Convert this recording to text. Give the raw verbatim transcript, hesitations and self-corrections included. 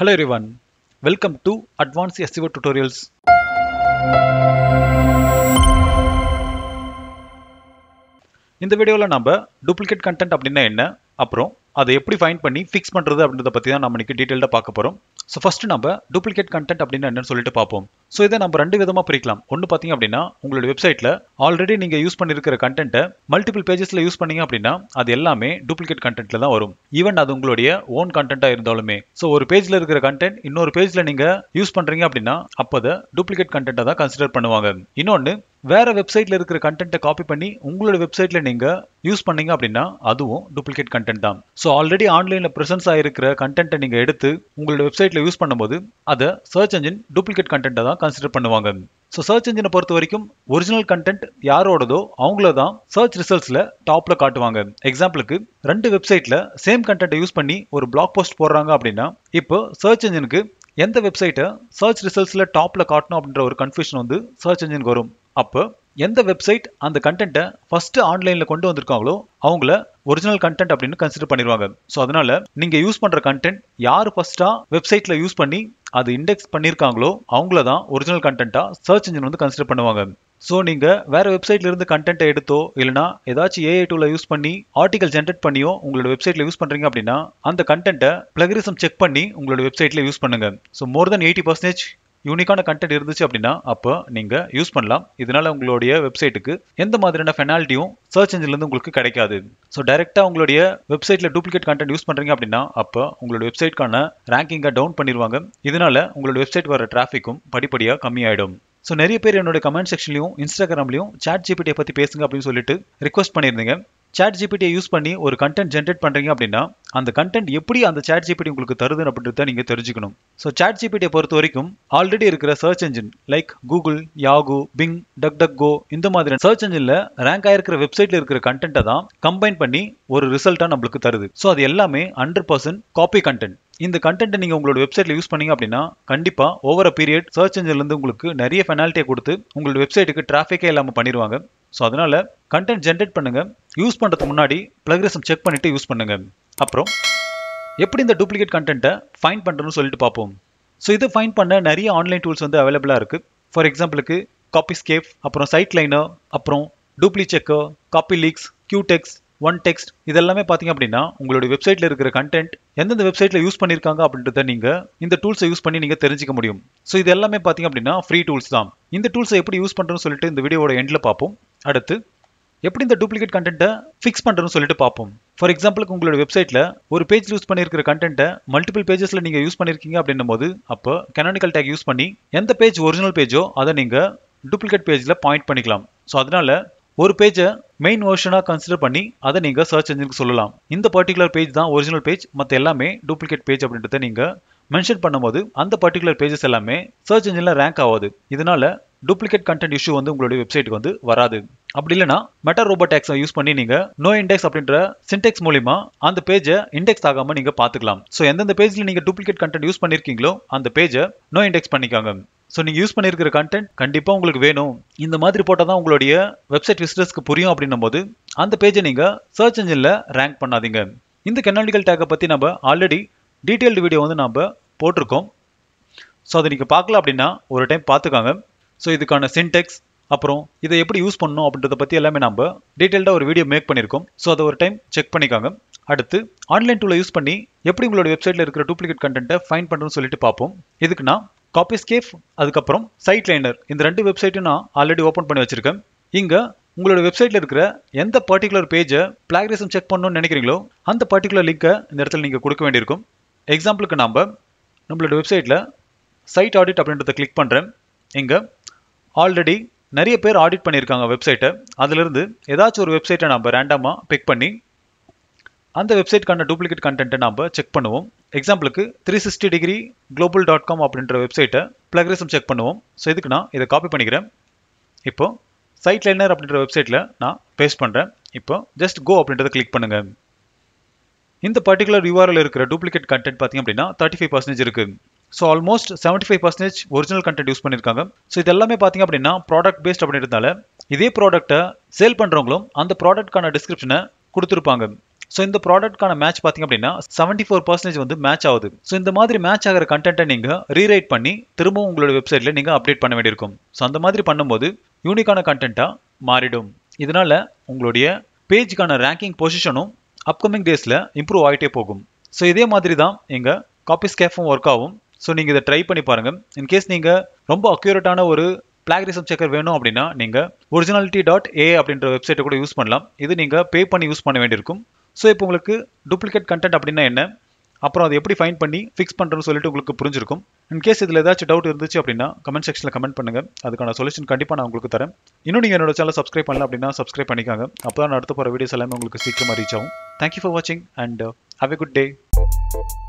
Hello everyone, welcome to Advanced S E O Tutorials. In the video, we will duplicate content and find and fix it. So first number duplicate content அப்படினா என்னன்னு சொல்லிட்டு பாப்போம். So இத நம்ம ரெண்டு விதமா பிரிக்கலாம். ஒன்னு பாத்தீங்க அப்படினா உங்களோட வெப்சைட்ல ஆல்ரெடி நீங்க யூஸ் பண்ணிருக்கிற கண்டென்ட்ட மல்டிபிள் பேजेसல யூஸ் பண்ணீங்க அப்படினா அது எல்லாமே டூப்ளிகேட் கண்டென்ட்ல தான் வரும். ஈவன் அது உங்களுடைய ஓன் கண்டென்ட்டா இருந்தாலுமே. சோ ஒரு பேஜ்ல இருக்கிற கண்டென்ட் இன்னொரு பேஜ்ல நீங்க யூஸ் பண்றீங்க அப்படினா அப்ப அது டூப்ளிகேட் கண்டென்ட்டா தான் கன்சிடர் பண்ணுவாங்க. இன்னொன்னு வேற வெப்சைட்ல இருக்கிற கண்டென்ட்டை காப்பி பண்ணி உங்களோட வெப்சைட்ல நீங்க யூஸ் பண்ணீங்க அப்படினா அதுவும் டூப்ளிகேட் கண்டென்ட் தான். சோ ஆல்ரெடி ஆன்லைன்ல பிரசன்ஸ் ஆயிருக்கிற கண்டென்ட்டை நீங்க எடுத்து உங்களோட வெப்சைட்ல யூஸ் பண்ணும்போது அத சர்ச் என்ஜின் டூப்ளிகேட் கண்டென்ட்டா தான் கன்சிடர் பண்ணுவாங்க. சோ சர்ச் என்ஜினை பொறுத்த வரைக்கும் ஒரிஜினல் கண்டென்ட் யாரோடதோ அவங்கள தான் சர்ச் ரிசல்ட்ஸ்ல டாப்ல காட்டுவாங்க. எக்ஸாம்பிளுக்கு ரெண்டு வெப்சைட்ல சேம் கண்டென்ட்டை யூஸ் பண்ணி ஒரு பிளாக் போஸ்ட் போடுறாங்க அப்படினா இப்போ சர்ச் என்ஜினுக்கு எந்த வெப்சைட்டை சர்ச் ரிசல்ட்ஸ்ல டாப்ல காட்டணும் அப்படிங்கற ஒரு கன்ஃபியூஷன் வந்து சர்ச் என்ஜினுக்கு வரும். அப்போ எந்த வெப்சைட் அந்த கண்டென்ட்டை ஃபர்ஸ்ட் ஆன்லைன்ல கொண்டு வந்திருக்காங்களோ அவங்கள ஒரிஜினல் கண்டென்ட் அப்படின்னு கன்சிடர் பண்ணிடுவாங்க. ஸோ அதனால நீங்க யூஸ் பண்ற கண்டென்ட் யார் ஃபர்ஸ்டா வெப்சைட்ல யூஸ் பண்ணி அது இண்டெக்ஸ் பண்ணியிருக்காங்களோ அவங்கள தான் ஒரிஜினல் கண்டென்ட்டா சர்ச் இன்ஜின் வந்து கன்சிடர் பண்ணுவாங்க. ஸோ நீங்க வேற வெப்சைட்ல இருந்து கண்டென்ட்டை எடுத்தோ இல்லைனா ஏதாச்சும் ஏஐ டூல யூஸ் பண்ணி ஆர்டிகல் ஜென்ரேட் பண்ணியோ உங்களோட வெப்சைட்ல யூஸ் பண்றீங்க அப்படின்னா அந்த கண்டென்ட்டை பிளகரிசம் செக் பண்ணி உங்களோட வெப்சைட்ல யூஸ் பண்ணுங்க. So more than eighty percentage யூனிக்கான கண்டென்ட் இருந்துச்சு அப்படின்னா அப்போ நீங்க யூஸ் பண்ணலாம். இதனால உங்களுடைய வெப்சைட்டுக்கு எந்த மாதிரியான பெனால்ட்டியும் சர்ச் என்ஜின்ல இருந்து உங்களுக்கு கிடைக்காது. ஸோ டைரக்டா உங்களுடைய வெப்சைட்ல டூப்ளிகேட் கண்டென்ட் யூஸ் பண்றீங்க அப்படின்னா அப்போ உங்களோட வெப்சைட்கான ரேங்கிங்கை டவுன் பண்ணிடுவாங்க. இதனால உங்களோட வெப்சைட் வர டிராஃபிக்கும் படிப்படியா கம்மியாயிடும். ஸோ நிறைய பேர் என்னோட கமெண்ட் செக்ஷன்லையும் இன்ஸ்டாகிராம்லையும் சாட் ஜிபிடியை பத்தி பேசுங்க அப்படின்னு சொல்லிட்டு ரிக்வஸ்ட் பண்ணியிருந்தீங்க. சாட் ஜிபிடியை யூஸ் பண்ணி ஒரு கண்டென்ட் ஜென்ரேட் பண்றீங்க அப்படின்னா அந்த கண்டென்ட் எப்படி அந்த சாட் ஜிபிடி உங்களுக்கு தருதுன்னு அப்படின்றத நீங்க தெரிஞ்சுக்கணும். ஸோ சாட் ஜிபிடியை பொறுத்த வரைக்கும் ஆல்ரெடி இருக்கிற search engine like Google, Yahoo, Bing, DuckDuckGo இந்த மாதிரி சர்ச் என்ஜின்ல ரேங்க் ஆயிருக்கிற வெப்சைட்ல இருக்கிற கண்டென்ட்டை தான் கம்பைன் பண்ணி ஒரு ரிசல்ட்டா நம்மளுக்கு தருது. ஸோ அது எல்லாமே ஹண்ட்ரட் பர்சன்ட் காப்பி கண்டென்ட். இந்த கண்டென்ட்டை நீங்க உங்களோட வெப்சைட்ல யூஸ் பண்ணீங்க அப்படின்னா கண்டிப்பா ஓவர பீரியட் சர்ச் என்ஜின்ல இருந்து உங்களுக்கு நிறைய பெனால்ட்டியை கொடுத்து உங்களோட வெப்சைட்டுக்கு டிராஃபிக்கே இல்லாம பண்ணிடுவாங்க. ஸோ அதனால கண்டென்ட் ஜென்ரேட் பண்ணுங்க. யூஸ் பண்றதுக்கு முன்னாடி பிளகரிசம் செக் பண்ணிட்டு யூஸ் பண்ணுங்க. அப்புறம் எப்படி இந்த டூப்ளிகேட் கண்டென்ட்டை ஃபைண்ட் பண்றதுன்னு சொல்லிட்டு பார்ப்போம். ஸோ இதை ஃபைண்ட் பண்ண நிறைய ஆன்லைன் டூல்ஸ் வந்து அவைலபிளா இருக்கு. ஃபார் எக்ஸாம்பிளுக்கு காபிஸ்கேப், அப்புறம் சைட் லைனர், அப்புறம் Dupli Checker, Copyleaks, Quetext, one text இதெல்லாமே பார்த்தீங்க அப்படின்னா உங்களோட வெப்சைட்ல இருக்கிற கண்டென்ட் எந்தெந்த வெப்சைட்ல யூஸ் பண்ணியிருக்காங்க அப்படின்றத நீங்க இந்த டூல்ஸை யூஸ் பண்ணி நீங்க தெரிஞ்சுக்க முடியும். ஸோ இது எல்லாமே பார்த்தீங்க அப்படின்னா ஃப்ரீ டூல்ஸ் தான். இந்த டூல்ஸை எப்படி யூஸ் பண்றதுன்னு சொல்லிட்டு இந்த வீடியோட எண்ட்ல பார்ப்போம். அடுத்து எப்படி இந்த டூப்ளிகேட் கண்டென்ட்டை ஃபிக்ஸ் பண்றதுன்னு சொல்லிட்டு பார்ப்போம். ஃபார் எக்ஸாம்பிளுக்கு உங்களோட வெப்சைட்ல ஒரு பேஜ் யூஸ் பண்ணியிருக்கிற கண்டென்ட்டை மல்டிபிள் பேஜஸ்ல நீங்க யூஸ் பண்ணியிருக்கீங்க அப்படின்னும் போது அப்போ கனானிக்கல் டேக் யூஸ் பண்ணி எந்த பேஜ் ஒரிஜினல் பேஜோ அதை நீங்க டூப்ளிகேட் பேஜ்ல பாயிண்ட் பண்ணிக்கலாம். ஸோ அதனால ஒரு பேஜை மெயின் வெர்ஷனா கன்சிடர் பண்ணி அதை நீங்க சர்ச் என்ஜினுக்கு சொல்லலாம். இந்த பர்டிகுலர் பேஜ் தான் ஒரிஜினல் பேஜ், மற்ற எல்லாமே டூப்ளிகேட் பேஜ் அப்படின்றத நீங்க மென்ஷன் பண்ணும்போது அந்த பர்டிகுலர் பேஜஸ் எல்லாமே சர்ச் என்ஜின்ல ரேங்க் ஆகாது. இதனால டூப்ளிகேட் கண்டென்ட் இஷ்யூ வந்து உங்களுடைய வெப்சைட்டுக்கு வந்து வராது. அப்படி இல்லைன்னா மெட்டா ரோபோட் டேக்ஸை யூஸ் பண்ணி நீங்க நோ இண்டெக்ஸ் அப்படின்ற சின்டெக்ஸ் மூலியமா அந்த பேஜை இண்டெக்ஸ் ஆகாம நீங்க பாத்துக்கலாம். ஸோ எந்தெந்த பேஜ்ல நீங்க டூப்ளிகேட் கண்டென்ட் யூஸ் பண்ணிருக்கீங்களோ அந்த பேஜை நோ இண்டெக்ஸ் பண்ணிக்காங்க. ஸோ நீங்க யூஸ் பண்ணிருக்கிற கண்டென்ட் கண்டிப்பா உங்களுக்கு வேணும், இந்த மாதிரி போட்டா தான் உங்களுடைய வெப்சைட் விசிட்டர்ஸ்க்கு புரியும் அப்படின்னும் போது அந்த பேஜை நீங்க சர்ச் என்ஜின்ல ரேங்க் பண்ணாதீங்க. இந்த கனானிக்கல் டேக்கை பத்தி நம்ம ஆல்ரெடி டீடைல்டு வீடியோ வந்து நம்ம போட்டிருக்கோம். ஸோ அதை நீங்க பார்க்கல அப்படின்னா ஒரு டைம் பார்த்துக்காங்க. ஸோ இதுக்கான சின்டெக்ஸ் அப்புறம் இதை எப்படி யூஸ் பண்ணணும் அப்படின்றத பற்றி எல்லாமே நம்ம டீட்டெயில்டாக ஒரு வீடியோ மேக் பண்ணியிருக்கோம். ஸோ அதை ஒரு டைம் செக் பண்ணிக்காங்க. அடுத்து ஆன்லைன் டூலை யூஸ் பண்ணி எப்படி உங்களோட வெப்சைட்டில் இருக்கிற டூப்ளிகேட் கண்டென்ட்டை ஃபைண்ட் பண்ணுறதுன்னு சொல்லிட்டு பார்ப்போம். இதுக்கு நான் காபிஸ்கேப் அதுக்கப்புறம் சைட் லைனர் இந்த ரெண்டு வெப்சைட்டும் நான் ஆல்ரெடி ஓப்பன் பண்ணி வச்சிருக்கேன். இங்கே உங்களோட வெப்சைட்டில் இருக்கிற எந்த பர்டிகுலர் பேஜை பிளாகரிசம் செக் பண்ணணும்னு நினைக்கிறீங்களோ அந்த பர்டிகுலர் லிங்கை இந்த இடத்துல நீங்கள் கொடுக்க வேண்டியிருக்கும். எக்ஸாம்பிளுக்கு நம்ம நம்மளோட வெப்சைட்டில் சைட் ஆடிட் அப்படின்றத கிளிக் பண்ணுறேன். இங்கே ஆல்ரெடி நிறைய பேர் ஆடிட் பண்ணியிருக்காங்க வெப்சைட்டை. அதிலிருந்து ஏதாச்சும் ஒரு வெப்சைட்டை நம்ம ரேண்டமாக பிக் பண்ணி அந்த வெப்சைட்டுக்கான டூப்ளிகேட் கண்டென்ட்டை நம்ம செக் பண்ணுவோம். எக்ஸாம்பிளுக்கு three sixty degree global dot com அப்படின்ற வெப்சைட்டை பிளகரிசம் செக் பண்ணுவோம். ஸோ இதுக்கு நான் இதை காப்பி பண்ணிக்கிறேன். இப்போ சைட் லைனர் அப்படின்ற வெப்சைட்டில் நான் பேஸ்ட் பண்ணுறேன். இப்போ ஜஸ்ட் கோ அப்படின்றத கிளிக் பண்ணுங்கள். இந்த பர்டிகுலர் யூஆர்எல் இருக்கிற டூப்ளிகேட் கண்டென்ட் பார்த்தீங்க அப்படின்னா தேர்ட்டி ஃபைவ் பர்சன்டேஜ் இருக்குது. So almost seventy five percentage original content use பண்ணியிருக்காங்க. ஸோ இது எல்லாமே பார்த்தீங்க அப்படின்னா ப்ராடக்ட் பேஸ்ட் அப்படின்றதால இதே ப்ராடக்ட்டை சேல் பண்ணுறவங்களும் அந்த ப்ராடக்ட்கான டிஸ்கிரிப்ஷனை கொடுத்துருப்பாங்க. So in the product kana match pathing appadina seventy-four percent vandu match avudhu. So in the madri match agra content neenga rewrite panni thirumbum ungala website la neenga update panna vendirkum. So andha madri பண்ணும்போது யூனிக்கான கண்டென்ட்டா மாறிடும். இதனால உங்களுடைய பேஜ்க்கான ranking பொசிஷனும் upcoming டேஸ்ல improve ஆகிட்டே போகும். ஸோ இதே மாதிரி தான் எங்க காபிஸ்கேப்பும் ஒர்க் ஆகும். ஸோ நீங்கள் இதை ட்ரை பண்ணி பாருங்க. இன்கேஸ் நீங்கள் ரொம்ப அக்யூரேட்டான ஒரு பிளாகரிசம் செக்கர் வேணும் அப்படின்னா நீங்கள் ஒரிஜினாலிட்டி டாட் ஏ அப்படின்ற வெப்சைட்டை கூட யூஸ் பண்ணலாம். இது நீங்கள் பே பண்ணி யூஸ் பண்ண வேண்டியிருக்கும். ஸோ இப்போ உங்களுக்கு டூப்ளிகேட் கண்டென்ட் அப்படின்னா என்ன, அப்புறம் அதை எப்படி ஃபைண்ட் பண்ணி ஃபிக்ஸ் பண்ணுறோன்னு சொல்லிட்டு உங்களுக்கு புரிஞ்சிருக்கும். இன்கேஸ் இதில் ஏதாச்சும் டவுட் இருந்துச்சு அப்படின்னா கமெண்ட் செக்ஷனில் கமெண்ட் பண்ணுங்கள். அதுக்கான சொல்யூஷன் கண்டிப்பாக நான் உங்களுக்கு தரேன். இன்னும் நீங்கள் என்னோட சேனல் சப்ஸ்கிரைப் பண்ணலாம் அப்படின்னா சப்ஸ்கிரைப் பண்ணிக்காங்க. அப்போ தான் அடுத்த போகிற வீடியோஸ் எல்லாமே உங்களுக்கு சீக்கிரமாக ரீச் ஆகும். தேங்க்யூ ஃபார் வாட்சிங் and have a good day.